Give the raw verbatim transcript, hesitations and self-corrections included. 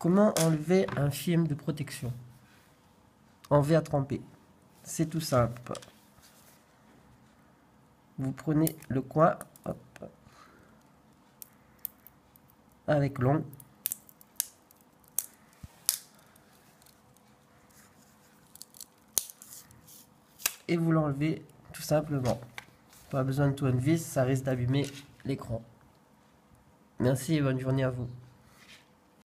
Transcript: Comment enlever un film de protection en verre trempé? C'est tout simple. Vous prenez le coin, hop, avec l'ongle. Et vous l'enlevez tout simplement. Pas besoin de tournevis, ça risque d'abîmer l'écran. Merci et bonne journée à vous.